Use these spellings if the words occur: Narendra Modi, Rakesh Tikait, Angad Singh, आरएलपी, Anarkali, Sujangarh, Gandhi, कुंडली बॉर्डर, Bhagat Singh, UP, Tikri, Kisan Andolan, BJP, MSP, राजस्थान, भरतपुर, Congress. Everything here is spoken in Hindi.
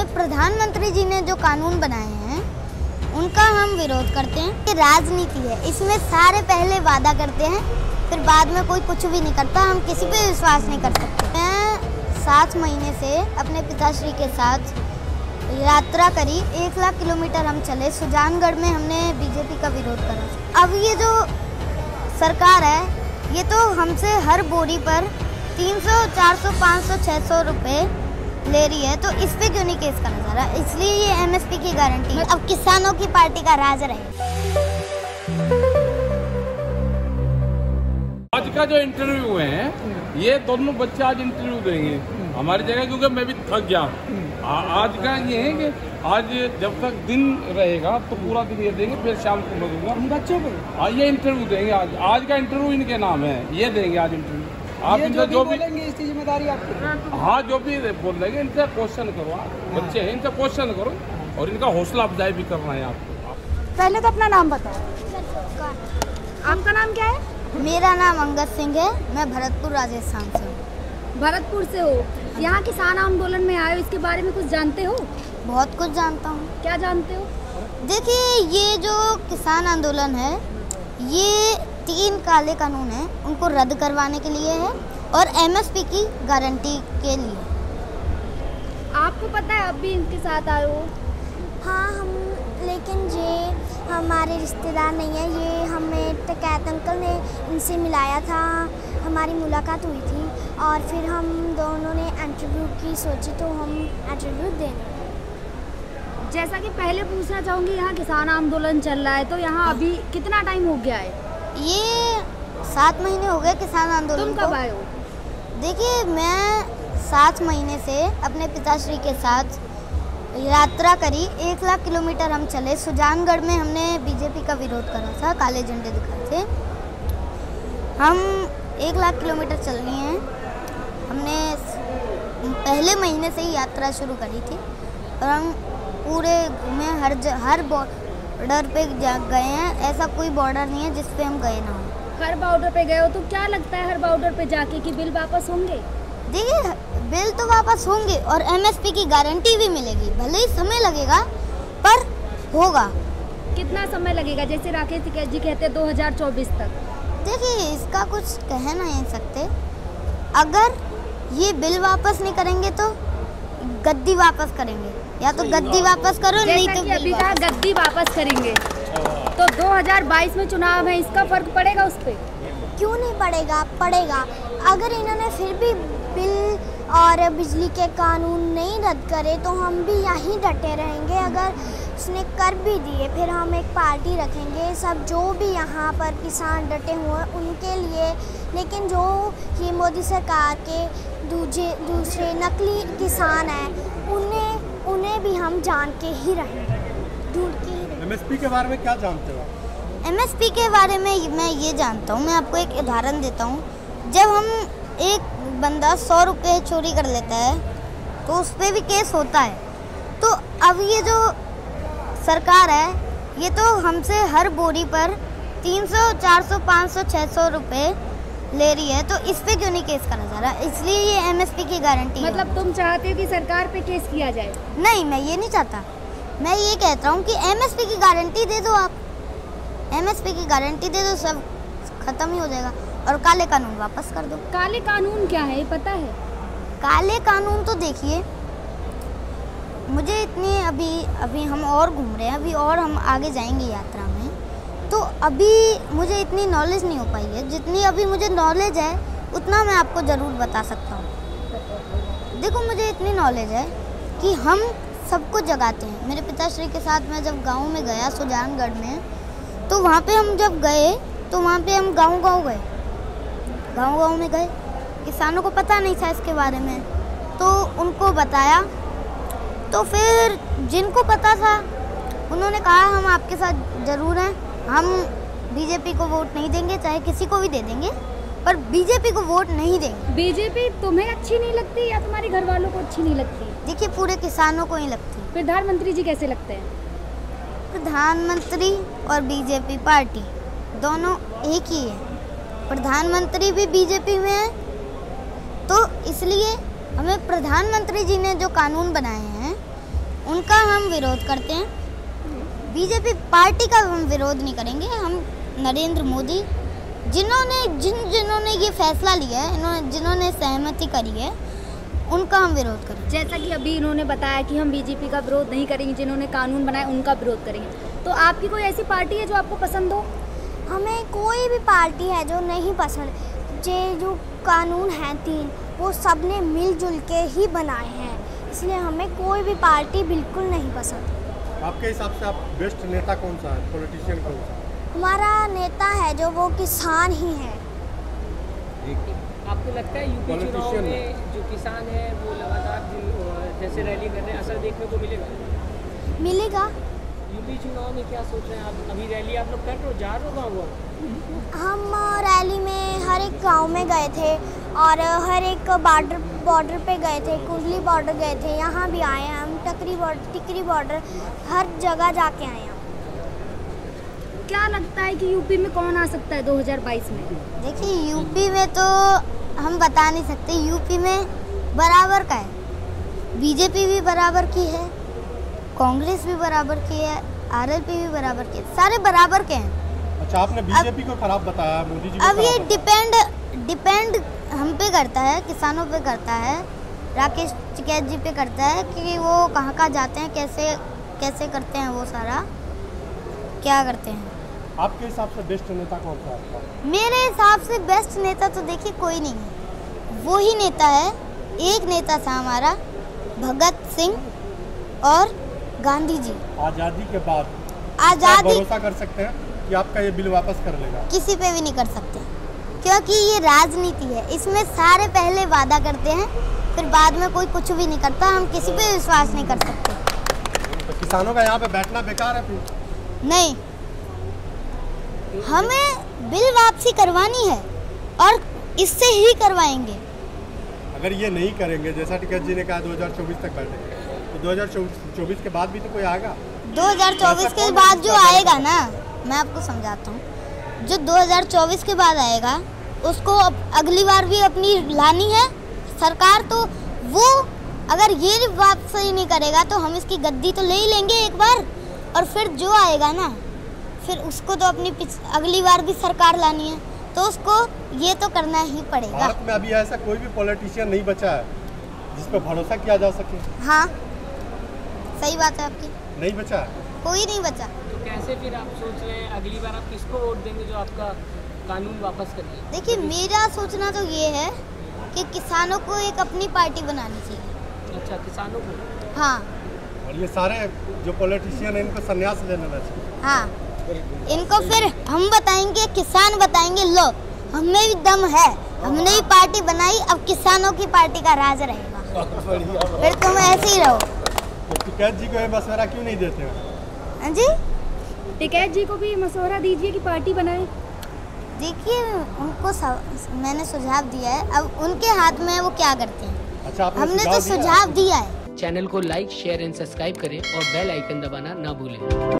अब प्रधानमंत्री जी ने जो कानून बनाए हैं उनका हम विरोध करते हैं। ये राजनीति है, इसमें सारे पहले वादा करते हैं फिर बाद में कोई कुछ भी नहीं करता। हम किसी पे विश्वास नहीं कर सकते। मैं 7 महीने से अपने पिताश्री के साथ यात्रा करी, 1 लाख किलोमीटर हम चले। सुजानगढ़ में हमने बीजेपी का विरोध करा। अब ये जो सरकार है ये तो हमसे हर बोरी पर 300, 400, 500, 600 रुपये ले रही है, तो इस पे क्यों नहीं केस करना चाह रहा? इसलिए ये एमएसपी की गारंटी है। अब किसानों की पार्टी का राज रहे। आज का जो इंटरव्यू है ये दोनों बच्चे आज इंटरव्यू देंगे हमारी जगह, क्योंकि मैं भी थक गया। आज का ये है कि आज जब तक दिन रहेगा तो पूरा दिन ये देंगे, फिर शाम को मरूंगा बच्चों को। ये इंटरव्यू देंगे आज का इंटरव्यू इनके नाम है, ये देंगे आज इंटरव्यू। आप इनसे जो भी बोलेंगे इसकी जिम्मेदारी आपकी। हाँ, जो भी बोल देंगे इनसे क्वेश्चन करो, बच्चे हैं इनसे क्वेश्चन करो और इनका हौसला अफजाई भी करना है आपको। पहले तो अपना नाम बताओ। आपका नाम क्या है? मेरा नाम अंगद सिंह है, मैं भरतपुर राजस्थान से हूँ। भरतपुर से हो, यहाँ किसान आंदोलन में आए हो, इसके बारे में कुछ जानते हो? बहुत कुछ जानता हूँ। क्या जानते हो? देखिए ये जो किसान आंदोलन है ये 3 काले कानून हैं, उनको रद्द करवाने के लिए है और एमएसपी की गारंटी के लिए। आपको पता है आप भी इनके साथ आए हो? हाँ हम, लेकिन ये हमारे रिश्तेदार नहीं है। ये हमें टिकैत अंकल ने इनसे मिलाया था, हमारी मुलाकात हुई थी और फिर हम दोनों ने इंटरव्यू की सोची तो हम इंटरव्यू देंगे। जैसा कि पहले पूछना चाहूँगी, यहाँ किसान आंदोलन चल रहा है तो यहाँ अभी कितना टाइम हो गया है? ये 7 महीने हो गए किसान आंदोलन। तुम कब आए हो? देखिए मैं 7 महीने से अपने पिताश्री के साथ यात्रा करी, 1 लाख किलोमीटर हम चले। सुजानगढ़ में हमने बीजेपी का विरोध करा था, काले झंडे दिखाए थे। हम 1 लाख किलोमीटर चलनी है। हमने पहले महीने से ही यात्रा शुरू करी थी और हम पूरे घूमे, हर बॉर्डर पे गए हैं। ऐसा कोई बॉर्डर नहीं है जिस पे हम गए ना हो। हर बॉर्डर पे गए हो तो क्या लगता है हर बॉर्डर पे जाके कि बिल वापस होंगे? देखिए बिल तो वापस होंगे और एमएसपी की गारंटी भी मिलेगी, भले ही समय लगेगा पर होगा। कितना समय लगेगा? जैसे राकेश टिकैत जी कहते 2024 तक। देखिए इसका कुछ कह नहीं सकते। अगर ये बिल वापस नहीं करेंगे तो गद्दी वापस करेंगे, या तो गद्दी वापस करो नहीं तो अभी कहा गद्दी वापस करेंगे। तो 2022 में चुनाव है, इसका फर्क पड़ेगा उस पर? क्यों नहीं पड़ेगा, पड़ेगा। अगर इन्होंने फिर भी बिल और बिजली के कानून नहीं रद्द करे तो हम भी यहीं डटे रहेंगे। अगर उसने कर भी दिए फिर हम एक पार्टी रखेंगे, सब जो भी यहाँ पर किसान डटे हुए हैं उनके लिए। लेकिन जो ये मोदी सरकार के दूसरे नकली किसान हैं उन्हें भी हम जान के ही रहेंगे, ढूंढ के ही रहेंगे। एमएसपी के बारे में क्या जानते हो? एमएसपी के बारे में मैं ये जानता हूँ, मैं आपको एक उदाहरण देता हूँ। जब हम एक बंदा 100 रुपये चोरी कर लेता है तो उस पर भी केस होता है। तो अब ये जो सरकार है ये तो हमसे हर बोरी पर 300, 400, 500, 600 रुपये ले रही है, तो इस पे क्यों नहीं केस करना चाह रहा? इसलिए ये एमएसपी की गारंटी। मतलब तुम चाहते हो कि सरकार पे केस किया जाए? नहीं, मैं ये नहीं चाहता। मैं ये कहता हूँ कि एमएसपी की गारंटी दे दो, आप एमएसपी की गारंटी दे दो, सब खत्म ही हो जाएगा। और काले कानून वापस कर दो। काले कानून क्या है पता है? काले कानून तो देखिए मुझे इतनी अभी हम और घूम रहे हैं, अभी और हम आगे जाएंगे यात्रा में, तो अभी मुझे इतनी नॉलेज नहीं हो पाई है। जितनी अभी मुझे नॉलेज है उतना मैं आपको ज़रूर बता सकता हूँ। देखो मुझे इतनी नॉलेज है कि हम सबको जगाते हैं। मेरे पिताश्री के साथ मैं जब गांव में गया सुजानगढ़ में, तो वहाँ पे हम जब गए तो वहाँ पे हम गांव-गांव में गए। किसानों को पता नहीं था इसके बारे में तो उनको बताया, तो फिर जिनको पता था उन्होंने कहा हम आपके साथ ज़रूर हैं, हम बीजेपी को वोट नहीं देंगे, चाहे किसी को भी दे देंगे पर बीजेपी को वोट नहीं देंगे। बीजेपी तुम्हें अच्छी नहीं लगती या तुम्हारे घर वालों को अच्छी नहीं लगती? देखिए पूरे किसानों को ही लगती। प्रधानमंत्री जी कैसे लगते हैं? प्रधानमंत्री और बीजेपी पार्टी दोनों एक ही है, प्रधानमंत्री भी बीजेपी में है, तो इसलिए हमें प्रधानमंत्री जी ने जो कानून बनाए हैं उनका हम विरोध करते हैं। बीजेपी पार्टी का हम विरोध नहीं करेंगे। हम नरेंद्र मोदी जिन्होंने ये फैसला लिया है, जिन्होंने सहमति करी है, उनका हम विरोध करेंगे। जैसा कि अभी इन्होंने बताया कि हम बीजेपी का विरोध नहीं करेंगे, जिन्होंने कानून बनाया उनका विरोध करेंगे। तो आपकी कोई ऐसी पार्टी है जो आपको पसंद हो? हमें कोई भी पार्टी है जो नहीं पसंद। जे जो कानून हैं 3 वो सब ने मिलजुल के ही बनाए हैं, इसलिए हमें कोई भी पार्टी बिल्कुल नहीं पसंद। आपके हिसाब से आप बेस्ट नेता कौन सा है, पॉलिटिशियन कौन सा? हमारा नेता है जो वो किसान ही है। आपको लगता है यूपी चुनाव में जो किसान है वो लगातार जैसे रैली कर रहे हैं, असर देखने को मिलेगा? यूपी चुनाव में क्या सोच रहे हैं आप? अभी रैली आप लोग कर रहे हो, जा रहे हो गाँव गाँव? हम रैली में हर एक गांव में गए थे और हर एक बॉर्डर पे गए थे, कुंडली बॉर्डर गए थे, यहाँ भी आए हैं हम, टिकरी बॉर्डर, हर जगह जाके आए हैं। क्या लगता है कि यूपी में कौन आ सकता है 2022 में? देखिए यूपी में तो हम बता नहीं सकते। यूपी में बराबर का है, बीजेपी भी बराबर की है, कांग्रेस भी बराबर की है, आरएलपी भी बराबर की है, सारे बराबर के हैं। अच्छा, आपने बीजेपी को खराब बताया, मोदी जी को? अब ये डिपेंड हम पे करता है, किसानों पे करता है, राकेश टिकैत जी पे करता है कि वो कहाँ कहाँ जाते हैं, कैसे कैसे करते हैं, वो सारा क्या करते हैं। आपके हिसाब से बेस्ट नेता कौन सा है? मेरे हिसाब से बेस्ट नेता तो देखिए कोई नहीं है, वो ही नेता है। एक नेता था हमारा भगत सिंह और गांधी जी। आज़ादी के बाद भरोसा कर सकते हैं कि आपका ये बिल वापस कर लेगा? किसी पे भी नहीं कर सकते, क्योंकि ये राजनीति है, इसमें सारे पहले वादा करते हैं फिर बाद में कोई कुछ भी नहीं करता। हम किसी पे विश्वास नहीं कर सकते। तो किसानों का यहाँ पे बैठना बेकार है फिर? नहीं, हमें बिल वापसी करवानी है और इससे ही करवाएंगे। अगर ये नहीं करेंगे, जैसा टिकैत जी ने कहा 2024 तक बैठेंगे, तो 2024 के बाद भी तो कोई आएगा। 2024 के बाद जो आएगा ना, मैं आपको समझाता हूँ, जो 2024 के बाद आएगा उसको अगली बार भी अपनी लानी है सरकार। तो वो अगर ये वापसी नहीं करेगा तो हम इसकी गद्दी तो ले ही लेंगे एक बार, और फिर जो आएगा ना फिर उसको तो अपनी अगली बार भी सरकार लानी है, तो उसको ये तो करना ही पड़ेगा। भारत में अभी ऐसा कोई भी पॉलिटिशियन नहीं बचा है जिस पर भरोसा किया जा सके। हाँ, सही बात है आपकी। नहीं बचा, कोई नहीं बचा। तो कैसे फिर आप सोच रहे हैं अगली बार आप किसको वोट देंगे जो आपका कानून वापस करेंगे? देखिए मेरा सोचना तो ये है कि किसानों को एक अपनी पार्टी बनानी चाहिए। अच्छा, किसानों को? हाँ, और ये सारे जो पॉलिटिशियन है इनको संन्यास लेना चाहिए। हाँ, इनको फिर हम बताएंगे, किसान बताएंगे, लो हमें भी दम है, हमने भी पार्टी बनाई, अब किसानों की पार्टी का राज रहेगा। फिर तुम ऐसे ही रहो। तो टिकैत जी को ये मशवरा क्यों नहीं देते हो? जी, टिकैत जी को भी मशवरा दीजिए कि पार्टी बनाए। देखिए उनको मैंने सुझाव दिया है, अब उनके हाथ में है वो क्या करते हैं। अच्छा, हमने तो सुझाव दिया है। चैनल को लाइक, शेयर एंड सब्सक्राइब करें और बेल आइकन दबाना ना भूलें।